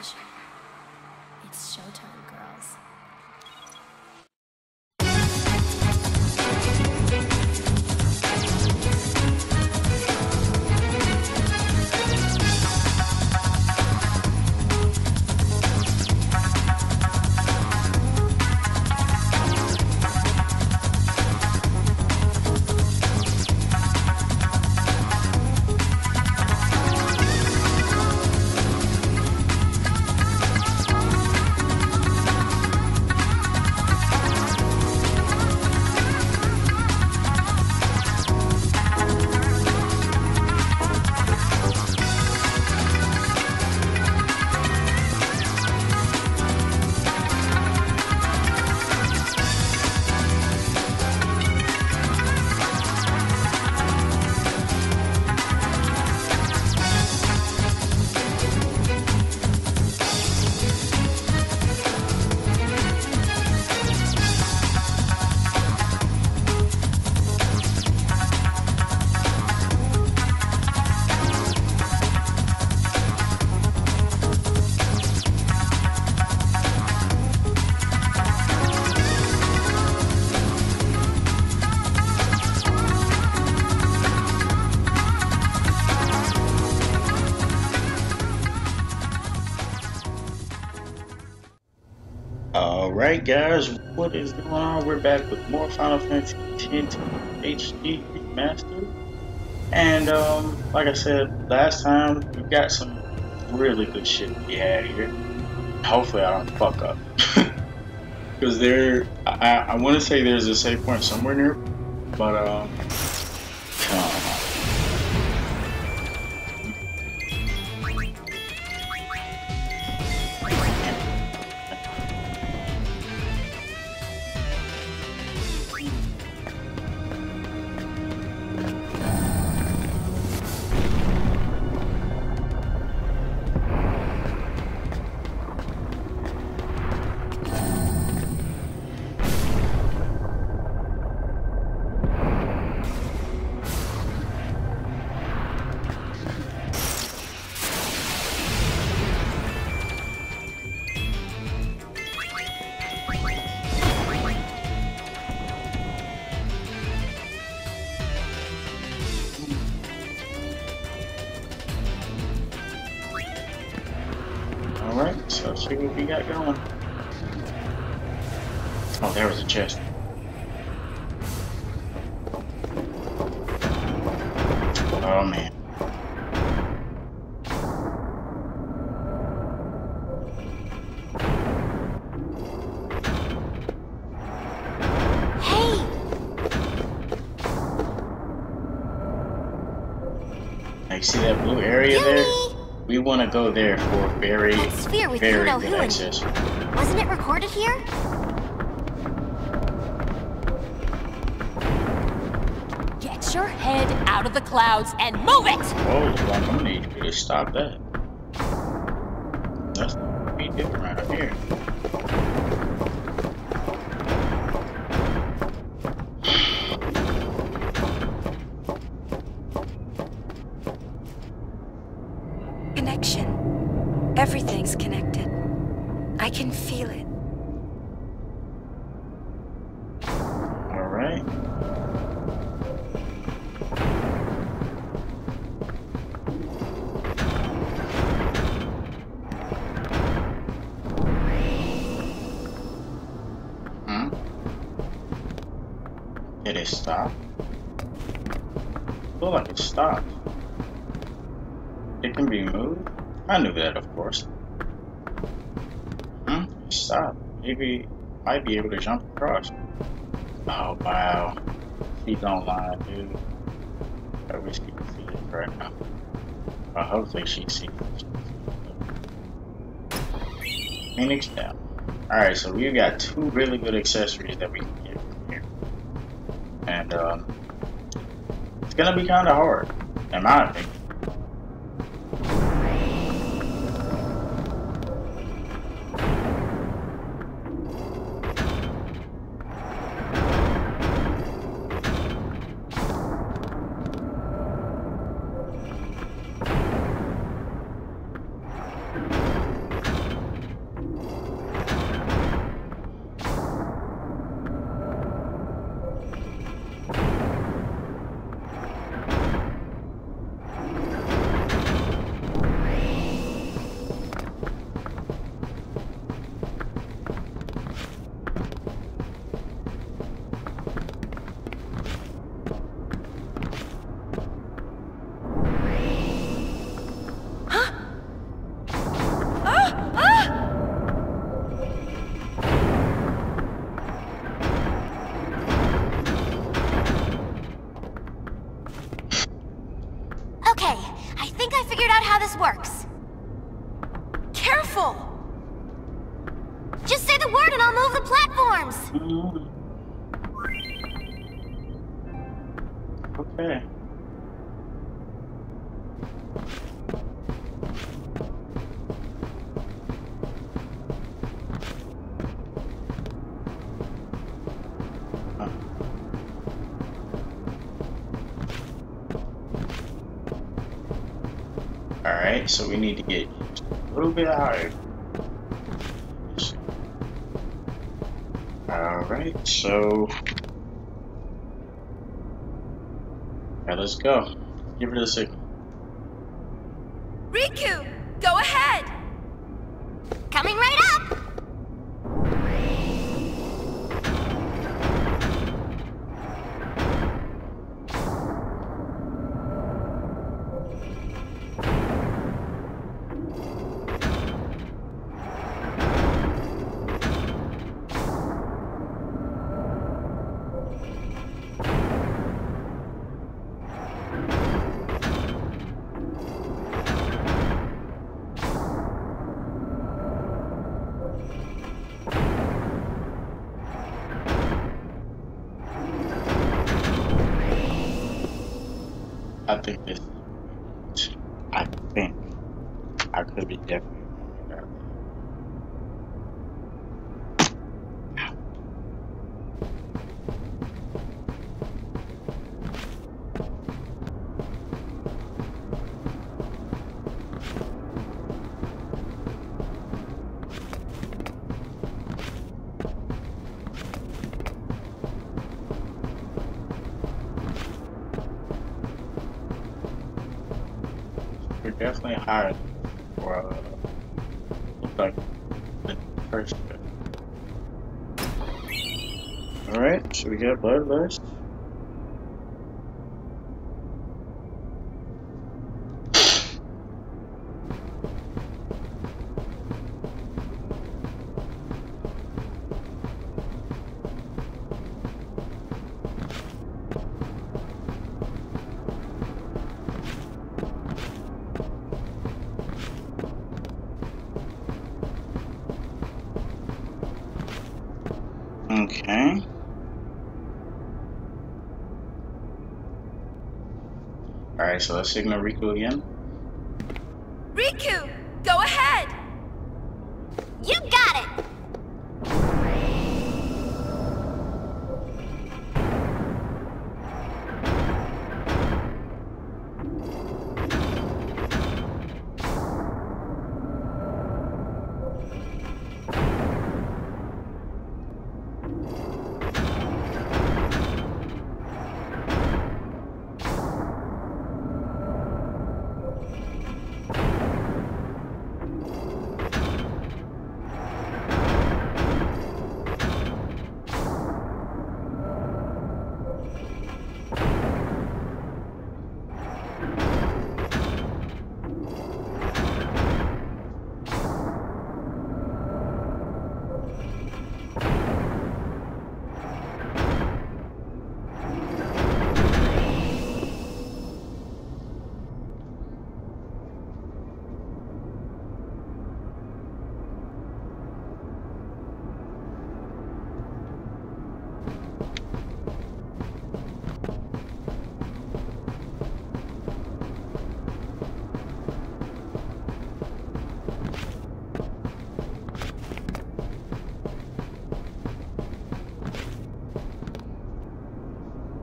fishing. It's showtime, girls. Alright guys, what is going on? We're back with more Final Fantasy X-2 HD Remastered. And like I said last time, we got some really good shit we had here. Hopefully I don't fuck up. Because I want to say there's a save point somewhere near, but come on. See what we got going. Oh, there was a chest. Oh man. Hey! Now, you see that blue area there? We want to go there for very good access. Wasn't it recorded here? Get your head out of the clouds and move it! Oh, I'm gonna need you to stop that. That's gonna be different right up here. Everything's connected. I can feel it. All right. Hmm? Did it stop? I feel like it stopped. It can be moved. I knew that, of course. Stop. Maybe I might be able to jump across. Oh, wow. She don't lie, dude. I wish you could see it right now. Well, hopefully she sees it. Phoenix down. Alright, so we've got two really good accessories that we can get from here. And, it's gonna be kinda hard, in my opinion. how this works. Careful! Just say the word and I'll move the platforms! Okay. Alright, so we need to get just a little bit higher. Alright, so... let's go. Give her the signal. Rikku, go ahead. Coming right up. I think I could be definitely higher for like the first bit. Alright, should we get Bloodlust? Okay. Alright, so let's signal Rikku again. Rikku, go ahead! You got it!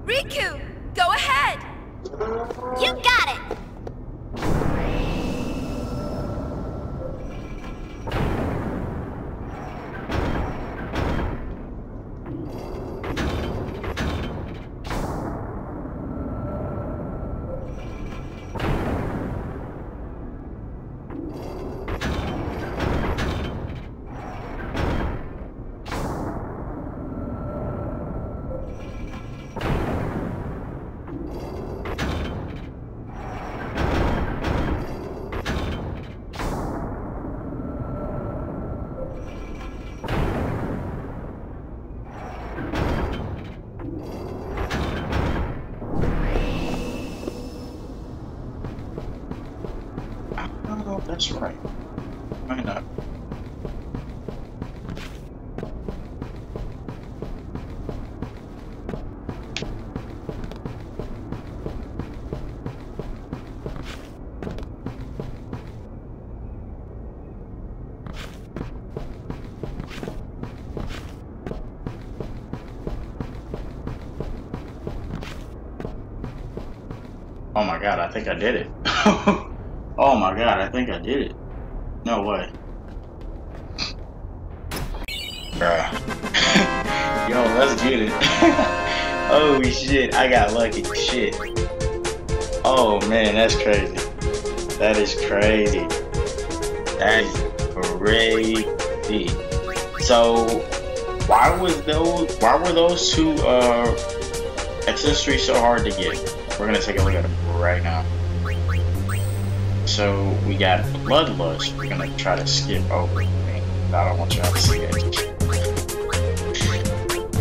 Rikku, go ahead! You got it! That's right. Why not? Oh my god, I think I did it. Oh my god, I think I did it. No way. Bruh. Yo, let's get it. Oh shit, I got lucky. Shit. Oh man, that's crazy. That is crazy. That is crazy. So, why were those two accessories so hard to get? We're gonna take a look at it right now. So we got Bloodlust. We're gonna try to skip over. I don't want y'all to see it.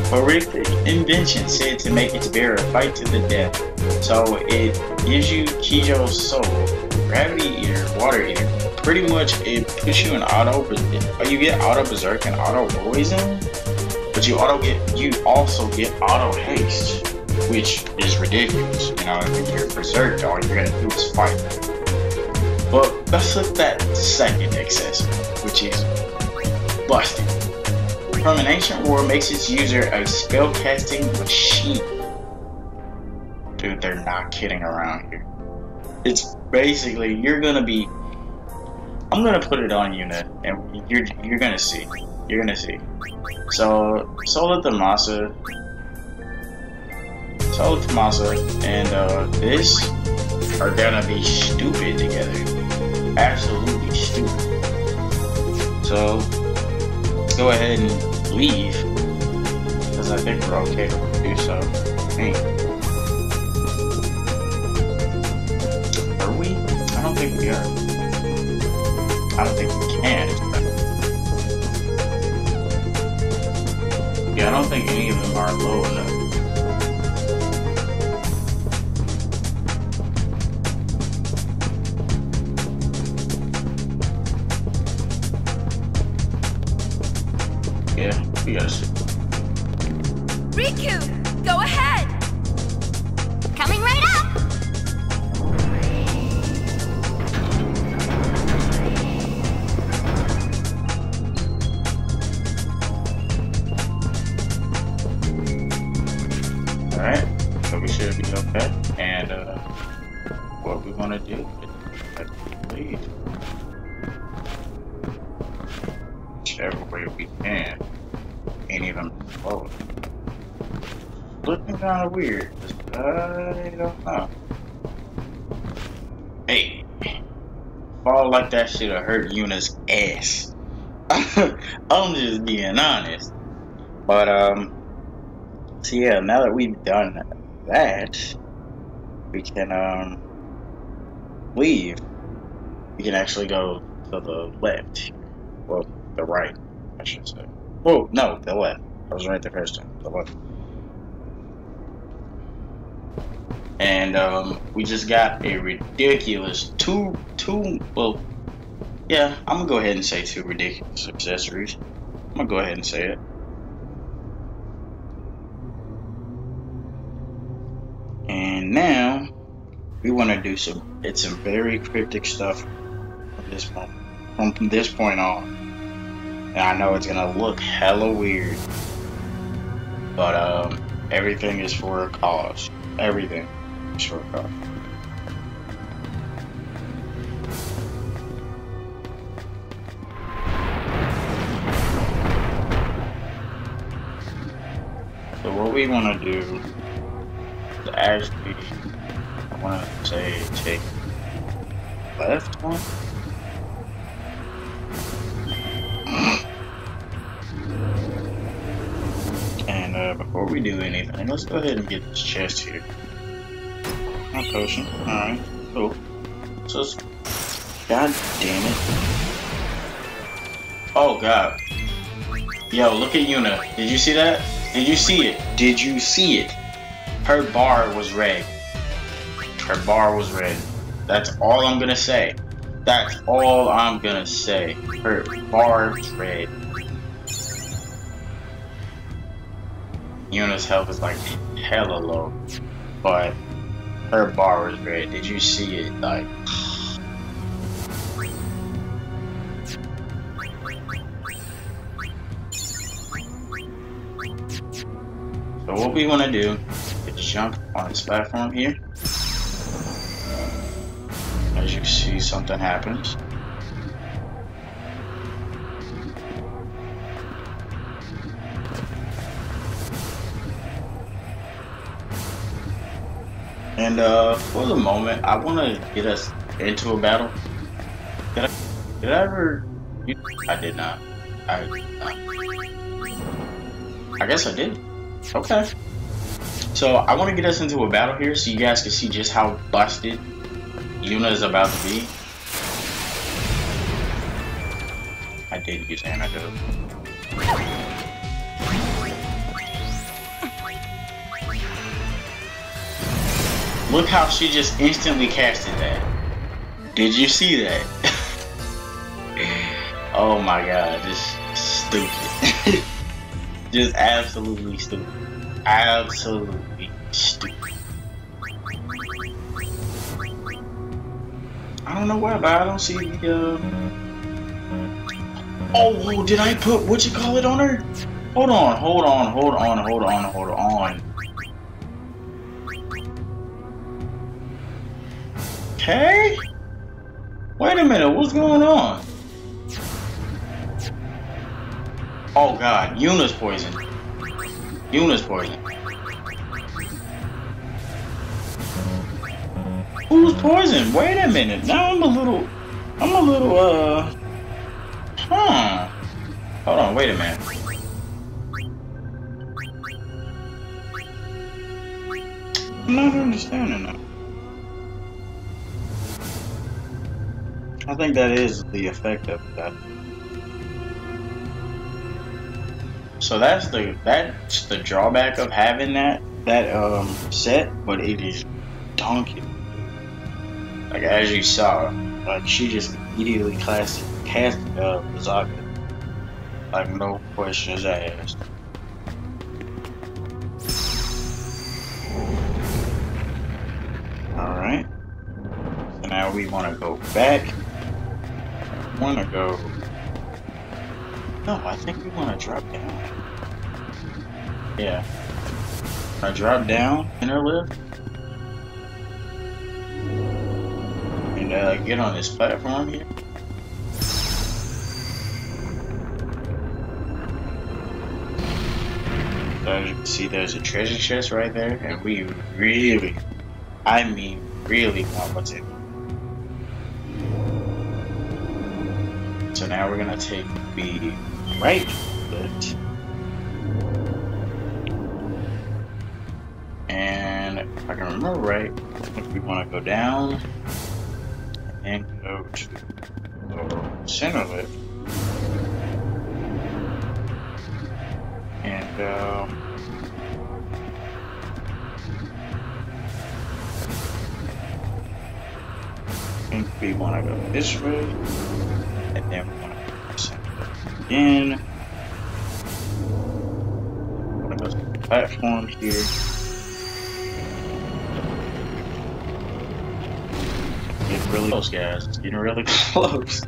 Horrific invention said to make its bearer fight to the death. So it gives you Kijo's soul, gravity eater, water eater. Pretty much it puts you in auto. Or you get auto berserk and auto poison, but you also get auto haste, which is ridiculous. You know, if you're berserked, all you're gonna do is fight. But let's look at that second accessory, which is busting. From an ancient war, makes its user a spellcasting machine. Dude, they're not kidding around here. It's basically I'm gonna put it on Yuna, and you're gonna see. You're gonna see. So Sola Temasa. Sola Temasa and this are gonna be stupid together. Absolutely stupid. So let's go ahead and leave, because I think we're okay to do so. Hey. Are we? I don't think we are. I don't think we can. Yeah, I don't think any of them are low enough. Yes. Rikku, go ahead. Coming right up. All right, so we should be okay. And what we want to do is lead whichever way we can. Ain't even close. Looking kind of weird, but I don't know. Hey, fall like that should have hurt Yuna's ass. I'm just being honest. But so yeah, now that we've done that, we can leave. We can actually go to the left, well, the right, I should say. Oh, no, the left. I was right the first time. The left. And, we just got a ridiculous well, yeah, I'm gonna go ahead and say two ridiculous accessories. I'm gonna go ahead and say it. And now, we wanna do some very cryptic stuff at this moment. From this point on. And I know it's gonna look hella weird, but everything is for a cause. Everything is for a cause. So what we wanna do is actually, I wanna say take left one. Before we do anything, let's go ahead and get this chest here. My potion. Alright, cool. So let's... God damn it. Oh god. Yo, look at Yuna. Did you see that? Did you see it? Did you see it? Her bar was red. Her bar was red. That's all I'm gonna say. That's all I'm gonna say. Her barbed red. Yuna's health is like hella low, but her bar was red. Did you see it? Like, so what we want to do is jump on this platform here. As you see, something happens. And for the moment, I want to get us into a battle. Did I ever? I did not. I guess I did. Okay. So I want to get us into a battle here, so you guys can see just how busted Yuna is about to be. I did use antidote. Look how she just instantly casted that. Did you see that? Oh my god, this is stupid. Just absolutely stupid. Absolutely stupid. I don't know why, but I don't see the oh, did I put what you call it on her? Hold on, hold on, hold on, hold on, hold on. Hey? Wait a minute, what's going on? Oh god, Yuna's poisoned. Yuna's poisoned. Who's poisoned? Wait a minute, now I'm a little huh. Hold on, wait a minute. I'm not understanding that. I think that is the effect of that. So that's the drawback of having that set, but it is donkey. Like as you saw, like she just immediately cast Zaga. Like no questions asked. All right. So now we want to go back. Wanna go? No, I think we wanna drop down. Yeah, I drop down in her lift and get on this platform here. So as you can see, there's a treasure chest right there, and we really, I mean, really want what's in. So now we're gonna take the right foot and if I can remember right, I think we wanna go down and go to the center lift. And I think we wanna go this way. And then we want to send it in. I'm going to go to the platform here. Getting really close, guys. It's getting really close.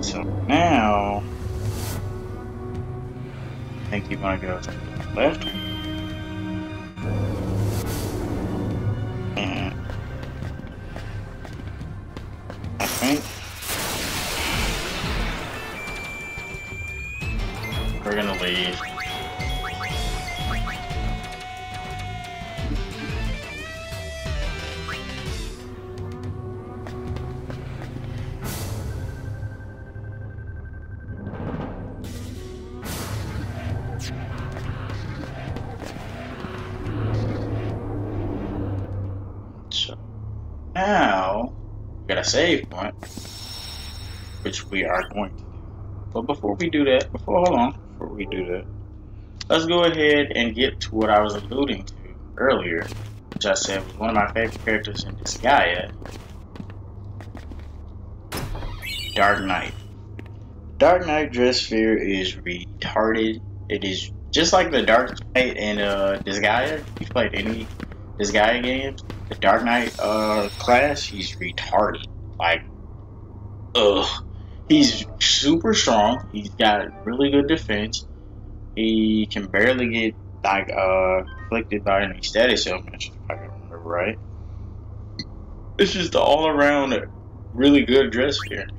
So now, I think you want to go to the left. We're gonna leave. So now we got a save point, which we are going to do. But before we do that, hold on. Let's go ahead and get to what I was alluding to earlier, which I said was one of my favorite characters in Disgaea, Dark Knight. Dark Knight Dressphere is retarded. It is just like the Dark Knight in Disgaea. If you played any Disgaea games, the Dark Knight class, he's retarded. Like, ugh. He's super strong. He's got really good defense. He can barely get like afflicted by any status ailment, if I can remember right. It's just the all around really good Dressphere.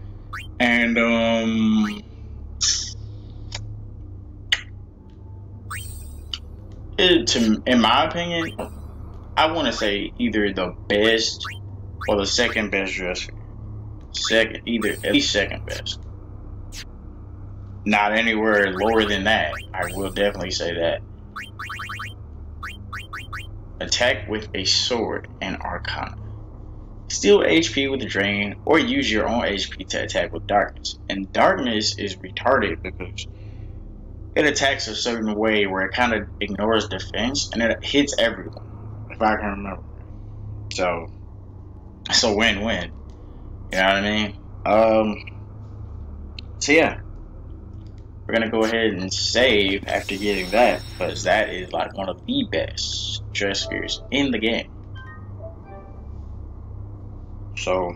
And in my opinion, I want to say either the best or the second best Dressphere. At least second best. Not anywhere lower than that. I will definitely say that. Attack with a sword and Arcana. Steal HP with a drain, or use your own HP to attack with darkness. And darkness is retarded because it attacks a certain way where it kind of ignores defense and it hits everyone, if I can remember. So it's a win-win. You know what I mean? So yeah, we're gonna go ahead and save after getting that, because that is like one of the best Dresspheres in the game. So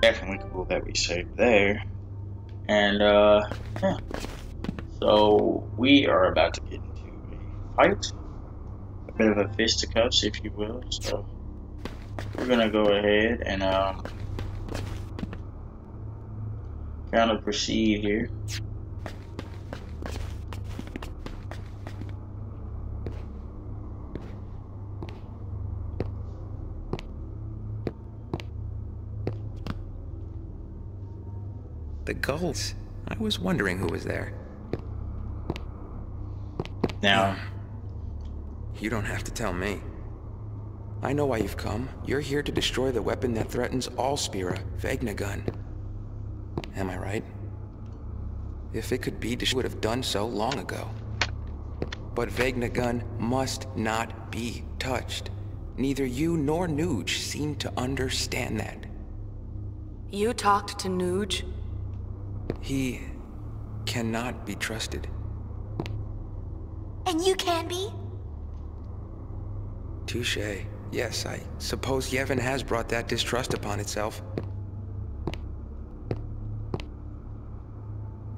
definitely cool that we saved there. And yeah. So we are about to get into a fight. A bit of a fisticuffs, if you will, so we're gonna go ahead and kind of proceed here. The gulls. I was wondering who was there. Now, you don't have to tell me. I know why you've come. You're here to destroy the weapon that threatens all Spira, Vegnagun. Am I right? If it could be, she would have done so long ago. But Vegnagun must not be touched. Neither you nor Nooj seem to understand that. You talked to Nooj? He cannot be trusted. And you can be? Touché. Yes, I suppose Yevon has brought that distrust upon itself.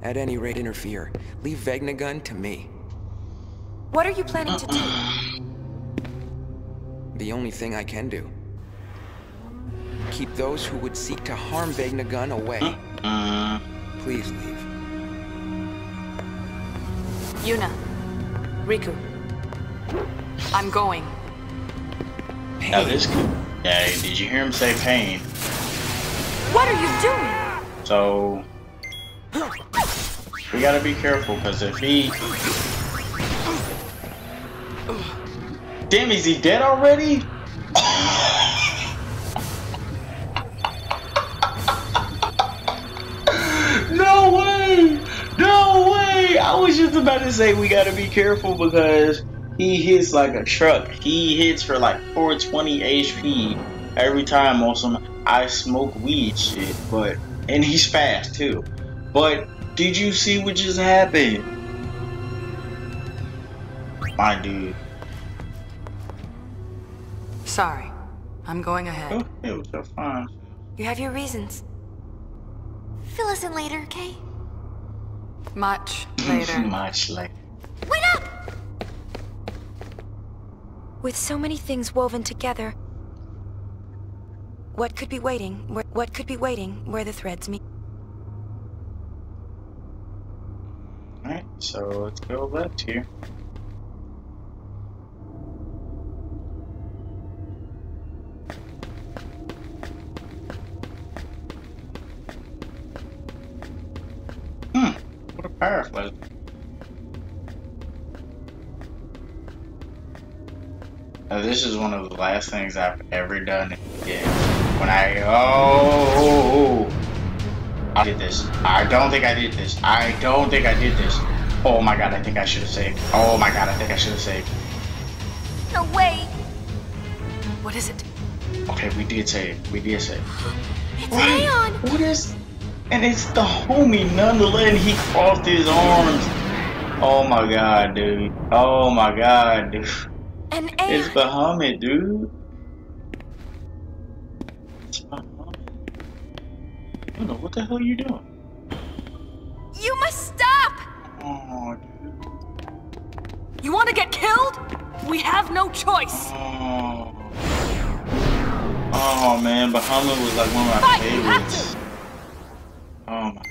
At any rate, interfere. Leave Vegnagun to me. What are you planning to do? The only thing I can do. Keep those who would seek to harm Vegnagun away. Please leave. Yuna. Rikku. I'm going. Paine. Now this kid, did you hear him say Paine? What are you doing? So we gotta be careful, because if he... Damn, is he dead already? No way! No way! I was just about to say we gotta be careful, because he hits like a truck. He hits for like 420 HP every time on some I smoke weed shit, but, and he's fast too. But did you see what just happened? My dude. Sorry, I'm going ahead. Okay, what's up, fine. You have your reasons. Fill us in later, okay? Much later. Much later. Wait up! With so many things woven together, what could be waiting? What could be waiting where the threads meet? Alright, so let's go left here. What a pyreflies. Now, this is one of the last things I've ever done in the game. When I... Oh! I did this. I don't think I did this. I don't think I did this. Oh my god, I think I should have saved. Oh my god, I think I should have saved. No way! What is it? Okay, we did say it. We did say it. It's Aeon! What is... And it's the homie nonetheless, and he crossed his arms. Oh my god, dude. Oh my god, dude. And Aeon. It's Bahamut, dude. It's Bahamut. Yuna, what the hell are you doing? You must stop! Oh, dude. You want to get killed? We have no choice. Oh, oh man, Bahamut was like one of my favorites. Oh my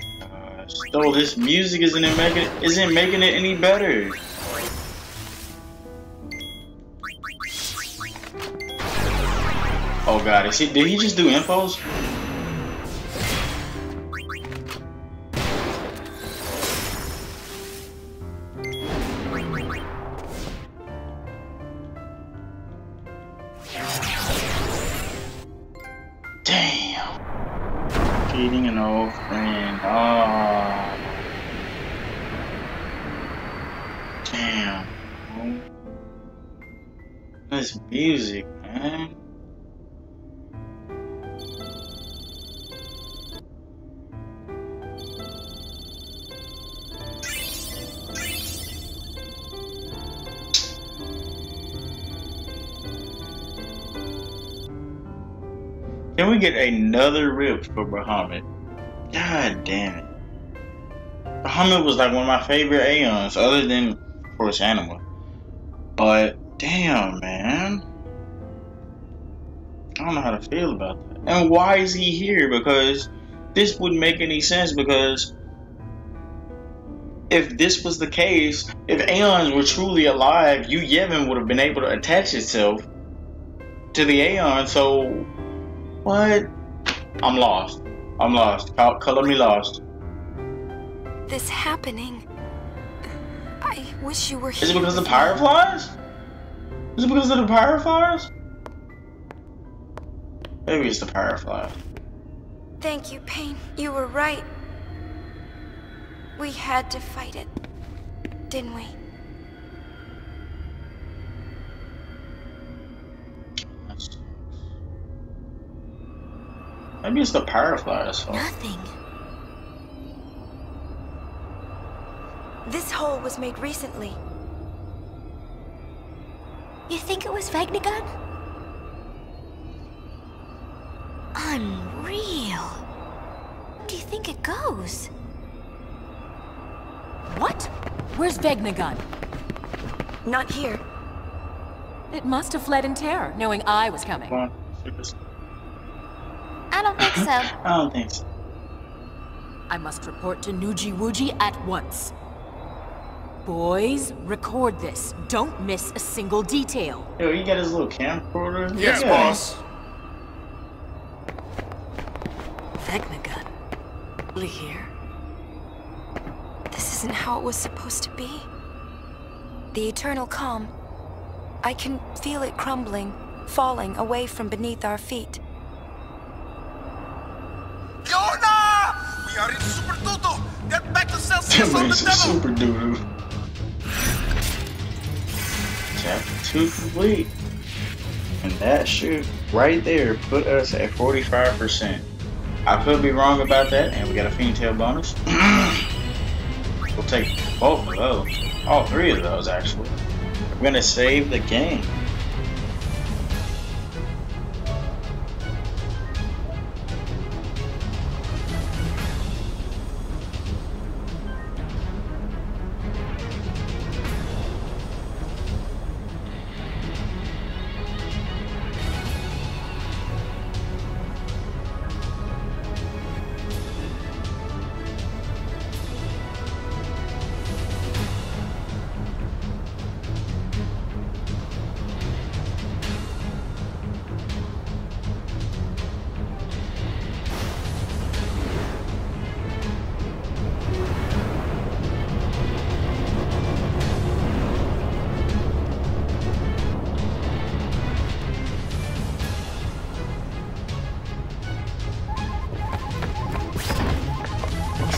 gosh! Though this music isn't making it any better. Oh god! Is he, did he just do infos? Music, man. Can we get another rip for Bahamut? God damn it. Bahamut was like one of my favorite Aeons, other than, of course, Anima. But damn, man. I don't know how to feel about that. And why is he here? Because this wouldn't make any sense, because if this was the case, if Aeons were truly alive, Yevon would have been able to attach itself to the Aeon, so what? I'm lost. I'm lost. Color me lost. This happening. I wish you were here. Is it because of the pyreflies? Is it because of the pyreflies? Maybe it's the pyrefly. Thank you, Paine. You were right. We had to fight it, didn't we? Maybe it's the pyreflies. Nothing. This hole was made recently. You think it was Vegnagun? Unreal. Where do you think it goes? What? Where's Vegnagun? Not here. It must have fled in terror, knowing I was coming. Well, I don't think so. I don't think so. I must report to Nooj at once. Boys, record this. Don't miss a single detail. Yo, he got his little camcorder? Yes, yeah. Boss. Vegnagun. Really here? This isn't how it was supposed to be. The eternal calm. I can feel it crumbling, falling away from beneath our feet. Yuna! We are in Super Dudu! Get back to Celsius on the Super Dudu. Chapter 2 complete. And that should, right there, put us at 45%. I could be wrong about that, and we got a fiendtail bonus. We'll take both of those. All three of those, actually. We're gonna save the game.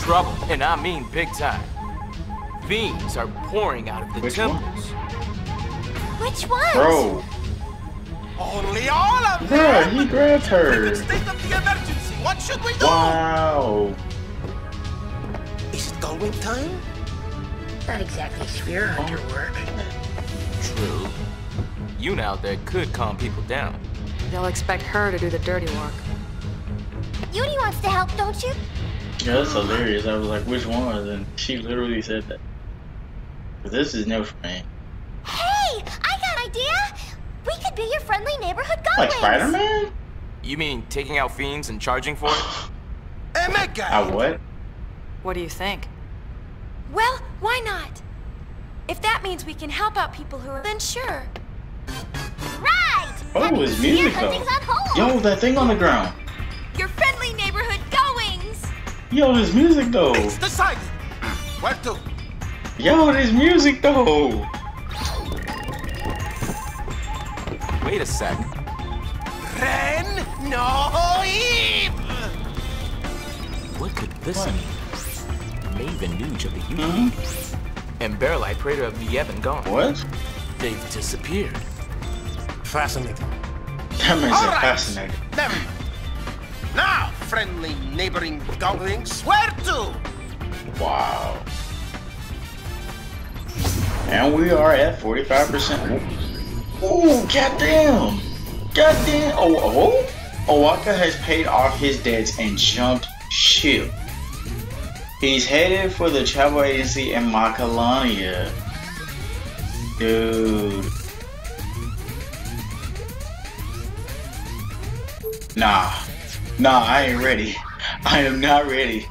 Trouble, and I mean big time. Fiends are pouring out of the temples. Which one? Bro. Only all of them. He grabbed her. It's the state of the emergency. What should we do? Wow. Is it going time? Not exactly sphere hunter work. True. Yuna out there could calm people down. They'll expect her to do the dirty work. Yuna wants to help, don't you? Yeah, that's hilarious. I was like, which one? And she literally said that. This is new for me. Hey, I got an idea. We could be your friendly neighborhood goblins. Like Spider-Man? You mean taking out fiends and charging for it? What? What do you think? Well, why not? If that means we can help out people who are... Then sure. Right! Oh, it's musical. Yo, that thing on the ground. Your friendly neighborhood goings. Yo, there's music though. It's decided. Where to? Yo, there's music though. Wait a sec. Ren no Eve. What could this mean? Maven Nooj of the Yuna and Barrelite Praetor of the Yevon gone. What? They've disappeared. Fascinating. That makes it fascinating. Them. Now, friendly neighboring goblins, where to? Wow. And we are at 45%. Oh, goddamn! Goddamn! Owaka has paid off his debts and jumped ship. He's headed for the travel agency in Makalania. Dude. Nah. Nah, I ain't ready. I am not ready.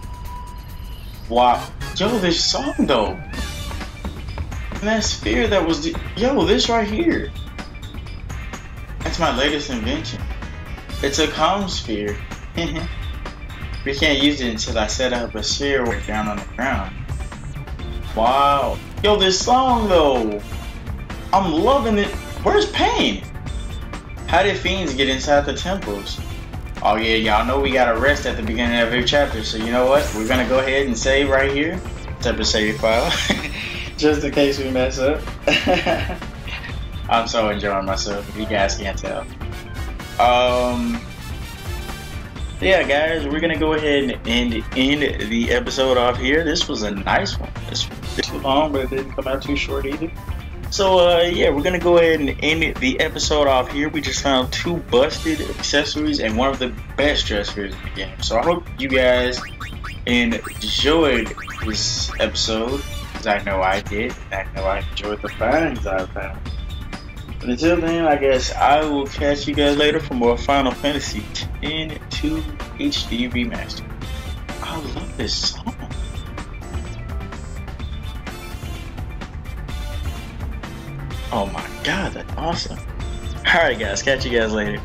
Wow. Yo, this song though. And that sphere that was the... Yo, this right here. That's my latest invention. It's a calm sphere. We can't use it until I set up a sphere way down on the ground. Wow. Yo, this song though. I'm loving it. Where's Paine? How did fiends get inside the temples? Oh yeah, y'all know we gotta rest at the beginning of every chapter, so you know what? We're gonna go ahead and save right here. Type of save file. Just in case we mess up. I'm so enjoying myself, if you guys can't tell. Yeah guys, we're gonna go ahead and end the episode off here. This was a nice one. This was too long, but it didn't come out too short either. So yeah, we're gonna go ahead and end the episode off here. We just found two busted accessories and one of the best Dresspheres in the game. So I hope you guys enjoyed this episode, because I know I did. I know I enjoyed the finds I found. But until then, I guess I will catch you guys later for more Final Fantasy X-2 HD Remastered. I love this song. Oh my god, that's awesome. Alright guys, catch you guys later.